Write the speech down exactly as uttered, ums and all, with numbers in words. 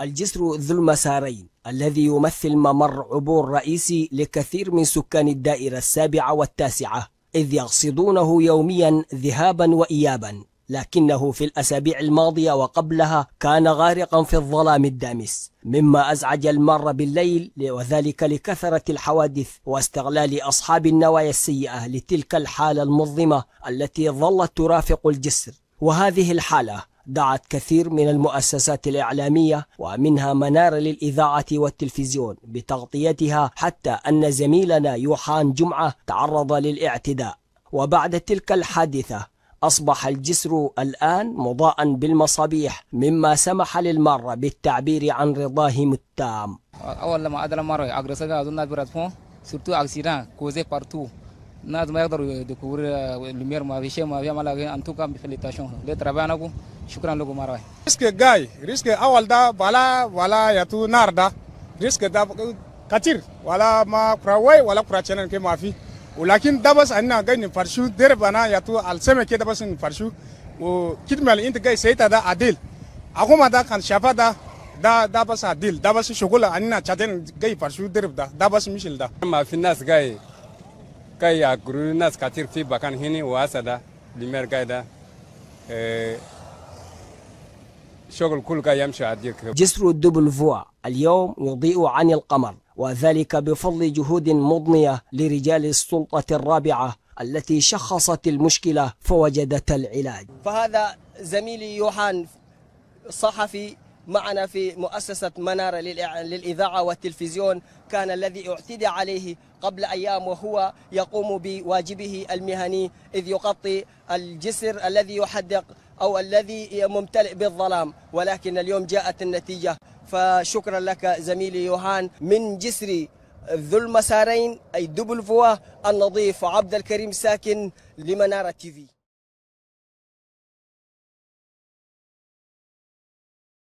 الجسر ذو المسارين الذي يمثل ممر عبور رئيسي لكثير من سكان الدائرة السابعة والتاسعة، إذ يقصدونه يوميا ذهابا وإيابا، لكنه في الأسابيع الماضية وقبلها كان غارقا في الظلام الدامس، مما أزعج المار بالليل، وذلك لكثرة الحوادث واستغلال أصحاب النوايا السيئة لتلك الحالة المظلمة التي ظلت ترافق الجسر. وهذه الحالة دعت كثير من المؤسسات الإعلامية ومنها منارة للإذاعة والتلفزيون بتغطيتها، حتى أن زميلنا يوحان جمعة تعرض للاعتداء. وبعد تلك الحادثة أصبح الجسر الآن مضاء بالمصابيح، مما سمح للمارة بالتعبير عن رضاهم التام. أول لما أدرى المارة أغرسنا أظن براتفون سرتو أكسيران كوزي بارتو الناس ما يقدروا يدكور المير ما في شيء ما في ملاقي أنتو كم بفلتاشون لتربينا كو. شكرا لكم مارة. ريسك جاي ريسك أول دا ولا ولا يتو نار دا ريسك دا كثير ولا ما كراوي ولا كراشين كم في، ولكن ده بس أنا جاي نفرشوا دربنا يتو على سمة كده بس نفرشوا وكده مال أنت جاي سيد هذا عدل. أقوم هذا كان شافه ده ده ده بس عدل ده بس شغل أنا شادين جاي فرشوا درب ده ده بس مشيل ده. ما في ناس جاي جاي يقولون ناس كتير في بكان هني واسا ده لمر جاي ده شغل كل جاي يمشي عدل. جسر الدبل فوا اليوم يضيء عن القمر، وذلك بفضل جهود مضنية لرجال السلطة الرابعة التي شخصت المشكلة فوجدت العلاج. فهذا زميلي يوحان الصحفي معنا في مؤسسة منارة للإذاعة والتلفزيون كان الذي اعتدى عليه قبل أيام وهو يقوم بواجبه المهني، إذ يغطي الجسر الذي يحدق أو الذي ممتلئ بالظلام، ولكن اليوم جاءت النتيجة. فشكرا لك زميلي يوحان. من جسر ذو المسارين أي دبل فوا النظيف عبد الكريم ساكن لمنارة تي في.